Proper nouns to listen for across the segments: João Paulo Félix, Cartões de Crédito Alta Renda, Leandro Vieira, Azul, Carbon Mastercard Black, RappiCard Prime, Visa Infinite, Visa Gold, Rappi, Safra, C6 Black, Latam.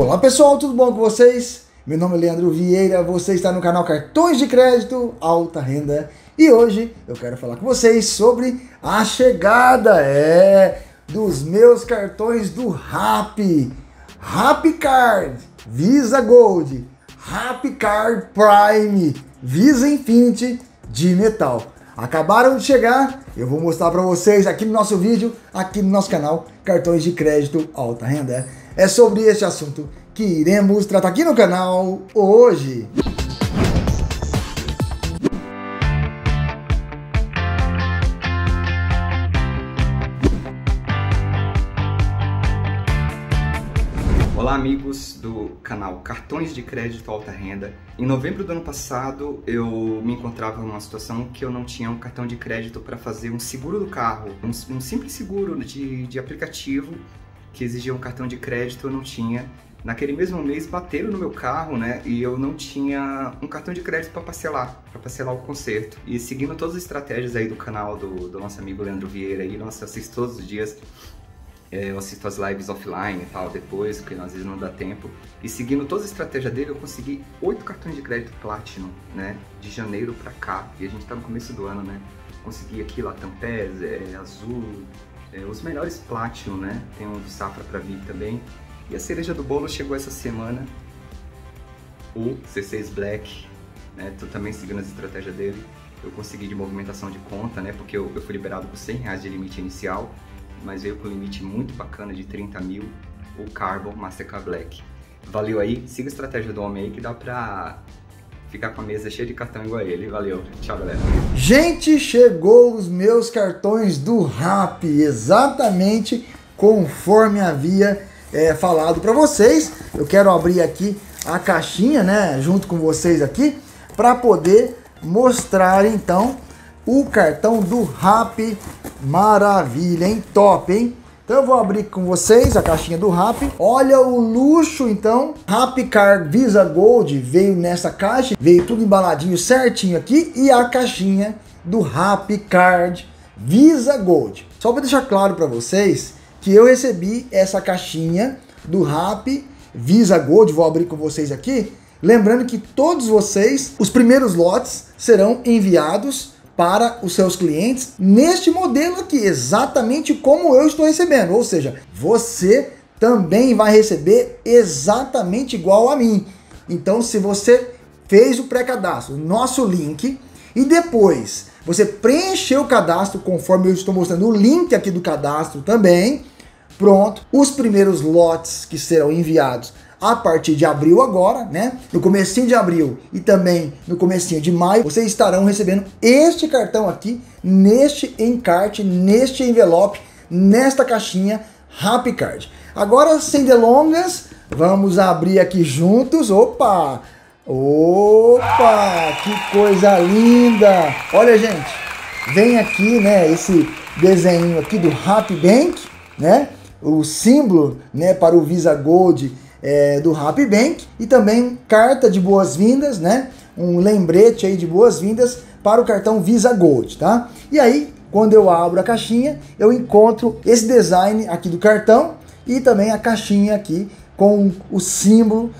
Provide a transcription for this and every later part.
Olá pessoal, tudo bom com vocês? Meu nome é Leandro Vieira, você está no canal Cartões de Crédito Alta Renda e hoje eu quero falar com vocês sobre a chegada dos meus cartões do Rappi, RappiCard, Visa Gold, RappiCard Prime, Visa Infinite de metal. Acabaram de chegar, eu vou mostrar para vocês aqui no nosso vídeo, aqui no nosso canal Cartões de Crédito Alta Renda. É sobre este assunto que iremos tratar aqui no canal hoje. Olá amigos do canal Cartões de Crédito Alta Renda. Em novembro do ano passado eu me encontrava numa situação que eu não tinha um cartão de crédito para fazer um seguro do carro, um simples seguro de aplicativo que exigia um cartão de crédito, eu não tinha. Naquele mesmo mês bateram no meu carro, né? E eu não tinha um cartão de crédito para parcelar o conserto. E seguindo todas as estratégias aí do canal do nosso amigo Leandro Vieira aí, nossa, eu assisto todos os dias. Eu assisto as lives offline e tal, depois, porque às vezes não dá tempo. E seguindo toda a estratégia dele, eu consegui 8 cartões de crédito Platinum, né? De janeiro pra cá. E a gente tá no começo do ano, né? Consegui aqui Latam, Azul, os melhores Platinum, né? Tem um do Safra pra vir também. E a cereja do bolo chegou essa semana. O C6 Black, né? Tô também seguindo as estratégias dele. Eu consegui de movimentação de conta, né? Porque eu fui liberado com 100 reais de limite inicial, mas veio com um limite muito bacana de 30 mil, o Carbon Mastercard Black. Valeu aí, siga a estratégia do homem aí que dá pra ficar com a mesa cheia de cartão igual a ele. Valeu, tchau galera. Gente, chegou os meus cartões do Rappi, exatamente conforme havia falado pra vocês. Eu quero abrir aqui a caixinha, né, junto com vocês aqui, pra poder mostrar então o cartão do Rappi. Maravilha, hein? Top, hein? Então eu vou abrir com vocês a caixinha do Rappi. Olha o luxo, então. RappiCard Visa Gold veio nessa caixa. Veio tudo embaladinho certinho aqui. E a caixinha do RappiCard Visa Gold. Só para deixar claro para vocês que eu recebi essa caixinha do Rappi Visa Gold. Vou abrir com vocês aqui. Lembrando que todos vocês, os primeiros lotes serão enviados para os seus clientes neste modelo aqui, exatamente como eu estou recebendo, ou seja, você também vai receber exatamente igual a mim. Então, se você fez o pré-cadastro, nosso link, e depois você preencheu o cadastro conforme eu estou mostrando o link aqui do cadastro também, pronto, os primeiros lotes que serão enviados a partir de abril agora, né? No comecinho de abril e também no comecinho de maio, vocês estarão recebendo este cartão aqui, neste encarte, neste envelope, nesta caixinha RappiCard. Agora, sem delongas, vamos abrir aqui juntos. Opa! Opa! Que coisa linda! Olha, gente, vem aqui, né, esse desenho aqui do Rappi Bank, né? O símbolo, né, para o Visa Gold do Rappi Bank, e também carta de boas-vindas, né? Um lembrete aí de boas-vindas para o cartão Visa Gold, tá? E aí, quando eu abro a caixinha, eu encontro esse design aqui do cartão e também a caixinha aqui com o símbolo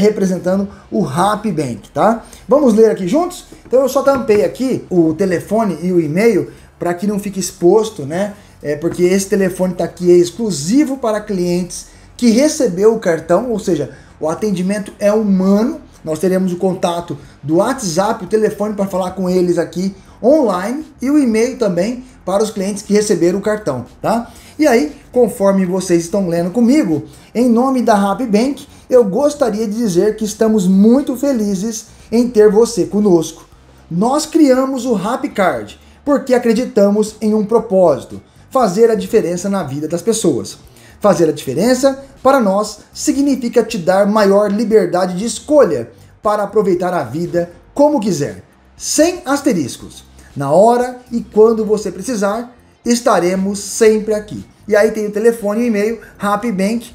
representando o Rappi Bank, tá? Vamos ler aqui juntos? Então eu só tampei aqui o telefone e o e-mail para que não fique exposto, né? Porque esse telefone tá aqui, é exclusivo para clientes que recebeu o cartão, ou seja, o atendimento é humano. Nós teremos o contato do WhatsApp, o telefone para falar com eles aqui online e o e-mail também para os clientes que receberam o cartão, tá? E aí, conforme vocês estão lendo comigo, em nome da Rappi Bank, eu gostaria de dizer que estamos muito felizes em ter você conosco. Nós criamos o RappiCard porque acreditamos em um propósito: fazer a diferença na vida das pessoas. Fazer a diferença, para nós, significa te dar maior liberdade de escolha para aproveitar a vida como quiser, sem asteriscos. Na hora e quando você precisar, estaremos sempre aqui. E aí tem o telefone e o e-mail, Rappi Bank,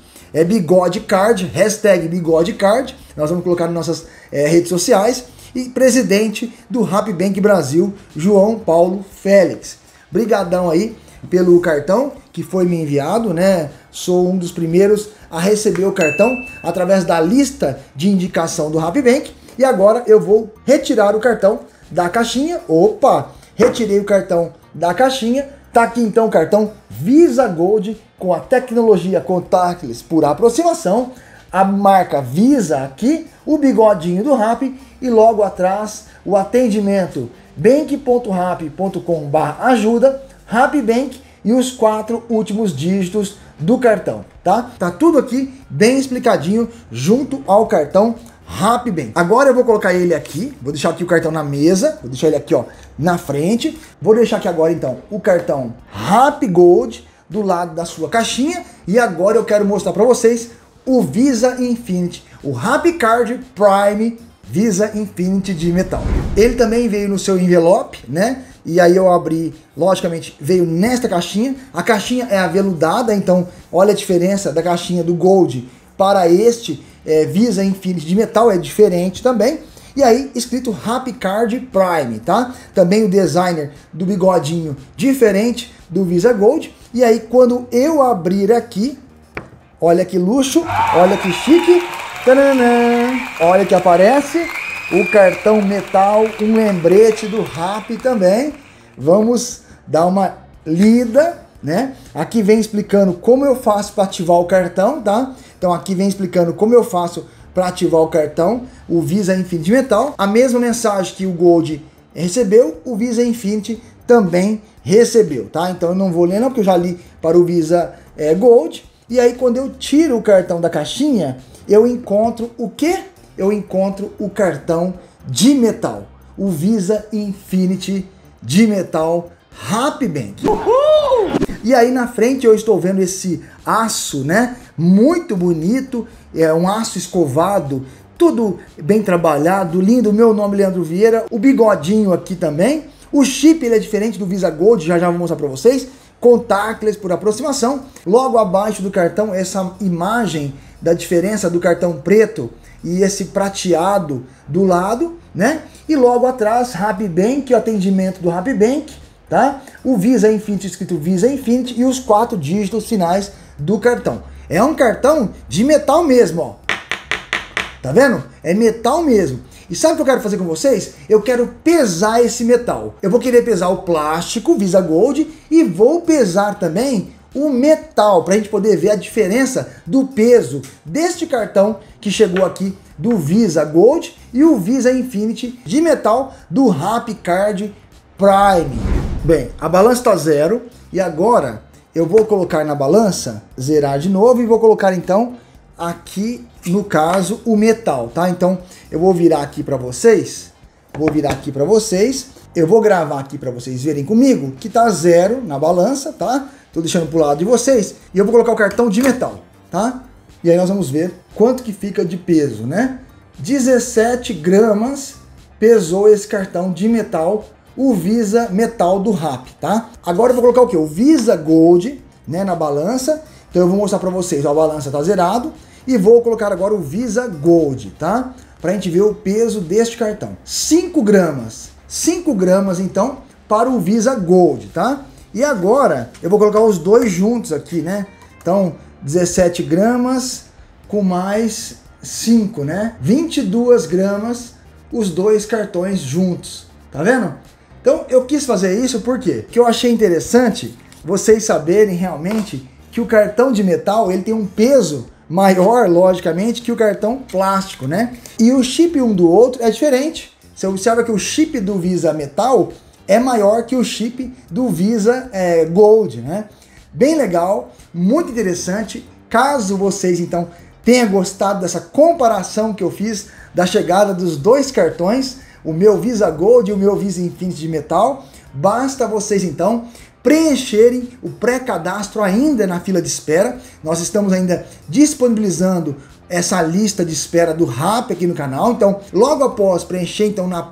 Bigode Card, hashtag Bigode Card, nós vamos colocar nas nossas redes sociais, e presidente do Rappi Bank Brasil, João Paulo Félix. Brigadão aí pelo cartão que foi me enviado, né? Sou um dos primeiros a receber o cartão através da lista de indicação do Rappi Bank. E agora eu vou retirar o cartão da caixinha. Opa! Retirei o cartão da caixinha. Tá aqui então o cartão Visa Gold com a tecnologia contactless por aproximação, a marca Visa aqui, o bigodinho do Rappi e logo atrás o atendimento bank.rappi.com/ajuda, Rappi Bank e os 4 últimos dígitos do cartão, tá? Tá tudo aqui bem explicadinho junto ao cartão Rappi Bank. Agora eu vou colocar ele aqui, vou deixar aqui o cartão na mesa, vou deixar ele aqui, ó, na frente. Vou deixar aqui agora então o cartão Rappi Gold do lado da sua caixinha e agora eu quero mostrar para vocês o Visa Infinite, o RappiCard Prime Visa Infinite de metal. Ele também veio no seu envelope, né? E aí eu abri, logicamente, veio nesta caixinha. A caixinha é aveludada, então olha a diferença da caixinha do Gold para este Visa Infinite de metal, é diferente também. E aí, escrito RappiCard Prime, tá? Também o designer do bigodinho diferente do Visa Gold. E aí, quando eu abrir aqui, olha que luxo, olha que chique, tcharam, olha que aparece o cartão metal, um lembrete do Rappi também. Vamos dar uma lida, né? Aqui vem explicando como eu faço para ativar o cartão, tá? Então aqui vem explicando como eu faço para ativar o cartão, o Visa Infinite metal. A mesma mensagem que o Gold recebeu, o Visa Infinite também recebeu, tá? Então eu não vou ler não, porque eu já li para o Visa Gold. E aí quando eu tiro o cartão da caixinha, eu encontro o quê? Eu encontro o cartão de metal, o Visa Infinite de metal Rappi Bank. Uhul! E aí na frente eu estou vendo esse aço, né? Muito bonito, é um aço escovado, tudo bem trabalhado, lindo. Meu nome é Leandro Vieira, o bigodinho aqui também. O chip ele é diferente do Visa Gold, já vou mostrar para vocês. Contactless por aproximação. Logo abaixo do cartão, essa imagem da diferença do cartão preto e esse prateado do lado, né? E logo atrás, Rappi Bank, o atendimento do Rappi Bank, tá? O Visa Infinite, escrito Visa Infinite e os 4 dígitos finais do cartão. É um cartão de metal mesmo, ó. Tá vendo? É metal mesmo. E sabe o que eu quero fazer com vocês? Eu quero pesar esse metal. Eu vou querer pesar o plástico Visa Gold e vou pesar também o metal para a gente poder ver a diferença do peso deste cartão que chegou aqui do Visa Gold e o Visa Infinite de metal do RappiCard Prime. Bem, a balança está zero e agora eu vou colocar na balança, zerar de novo e vou colocar então aqui no caso o metal, tá? Então eu vou virar aqui para vocês, eu vou gravar aqui para vocês verem comigo que tá zero na balança, tá? Tô deixando pro lado de vocês e eu vou colocar o cartão de metal, tá? E aí nós vamos ver quanto que fica de peso, né? 17 gramas pesou esse cartão de metal, o Visa metal do Rappi, tá? Agora eu vou colocar o que? O Visa Gold, né, na balança. Então eu vou mostrar para vocês, ó, a balança tá zerado. E vou colocar agora o Visa Gold, tá? Pra gente ver o peso deste cartão. 5 gramas. 5 gramas, então, para o Visa Gold, tá? E agora, eu vou colocar os dois juntos aqui, né? Então, 17 gramas com mais 5, né? 22 gramas, os dois cartões juntos, tá vendo? Então, eu quis fazer isso por quê? Porque eu achei interessante vocês saberem realmente que o cartão de metal, ele tem um peso maior, logicamente, que o cartão plástico, né? E o chip um do outro é diferente. Você observa que o chip do Visa metal é maior que o chip do Visa Gold, né? Bem legal, muito interessante. Caso vocês, então, tenham gostado dessa comparação que eu fiz da chegada dos dois cartões, o meu Visa Gold e o meu Visa Infinite de metal, basta vocês, então, preencherem o pré-cadastro ainda na fila de espera. Nós estamos ainda disponibilizando essa lista de espera do Rappi aqui no canal. Então, logo após preencher então na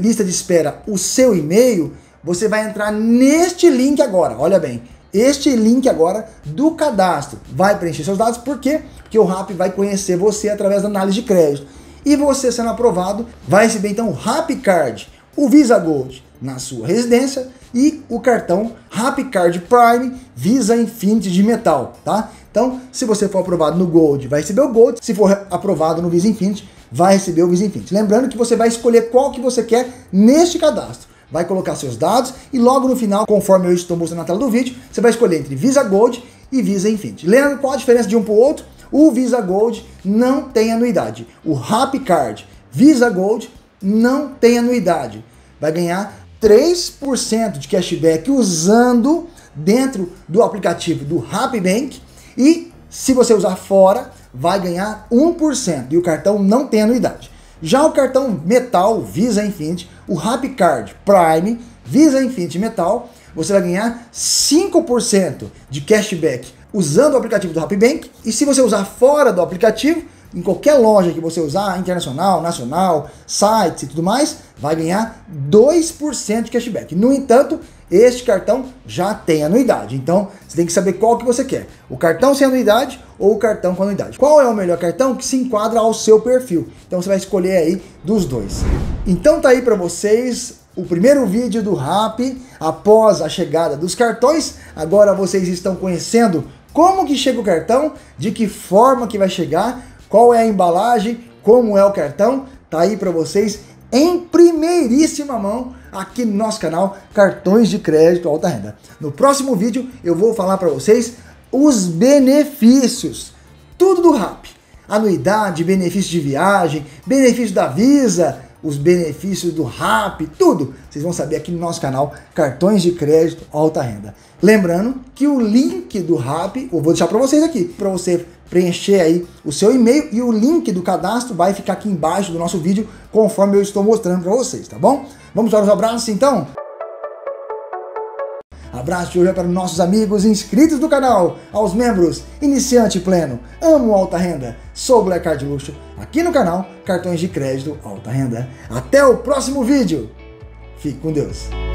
lista de espera o seu e-mail, você vai entrar neste link agora. Olha bem, este link agora do cadastro. Vai preencher seus dados, por quê? Porque o Rappi vai conhecer você através da análise de crédito. E você sendo aprovado, vai receber então o RappiCard, o Visa Gold na sua residência e o cartão RappiCard Prime Visa Infinite de metal, tá? Então, se você for aprovado no Gold, vai receber o Gold. Se for aprovado no Visa Infinite, vai receber o Visa Infinite. Lembrando que você vai escolher qual que você quer neste cadastro. Vai colocar seus dados e logo no final, conforme eu estou mostrando na tela do vídeo, você vai escolher entre Visa Gold e Visa Infinite. Lembrando qual a diferença de um para o outro? O Visa Gold não tem anuidade. O RappiCard Visa Gold não tem anuidade. Vai ganhar 3% de cashback usando dentro do aplicativo do Rappi Bank e se você usar fora, vai ganhar 1% e o cartão não tem anuidade. Já o cartão metal Visa Infinite, o RappiCard Prime Visa Infinite metal, você vai ganhar 5% de cashback usando o aplicativo do Rappi Bank e se você usar fora do aplicativo, em qualquer loja que você usar, internacional, nacional, sites e tudo mais, vai ganhar 2% de cashback. No entanto, este cartão já tem anuidade. Então, você tem que saber qual que você quer. O cartão sem anuidade ou o cartão com anuidade. Qual é o melhor cartão que se enquadra ao seu perfil? Então, você vai escolher aí dos dois. Então, tá aí para vocês o primeiro vídeo do Rappi após a chegada dos cartões. Agora, vocês estão conhecendo como que chega o cartão, de que forma que vai chegar, qual é a embalagem, como é o cartão, tá aí para vocês em primeiríssima mão aqui no nosso canal Cartões de Crédito Alta Renda. No próximo vídeo eu vou falar para vocês os benefícios, tudo do Rappi, anuidade, benefício de viagem, benefício da Visa, os benefícios do Rappi, tudo vocês vão saber aqui no nosso canal Cartões de Crédito Alta Renda. Lembrando que o link do Rappi eu vou deixar para vocês aqui, para você preencher aí o seu e-mail e o link do cadastro vai ficar aqui embaixo do nosso vídeo conforme eu estou mostrando para vocês, tá bom? Vamos para os abraços então? Abraço de hoje é para nossos amigos inscritos do canal, aos membros Iniciante Pleno, Amo Alta Renda, sou Black Card Luxo, aqui no canal Cartões de Crédito Alta Renda. Até o próximo vídeo, fique com Deus!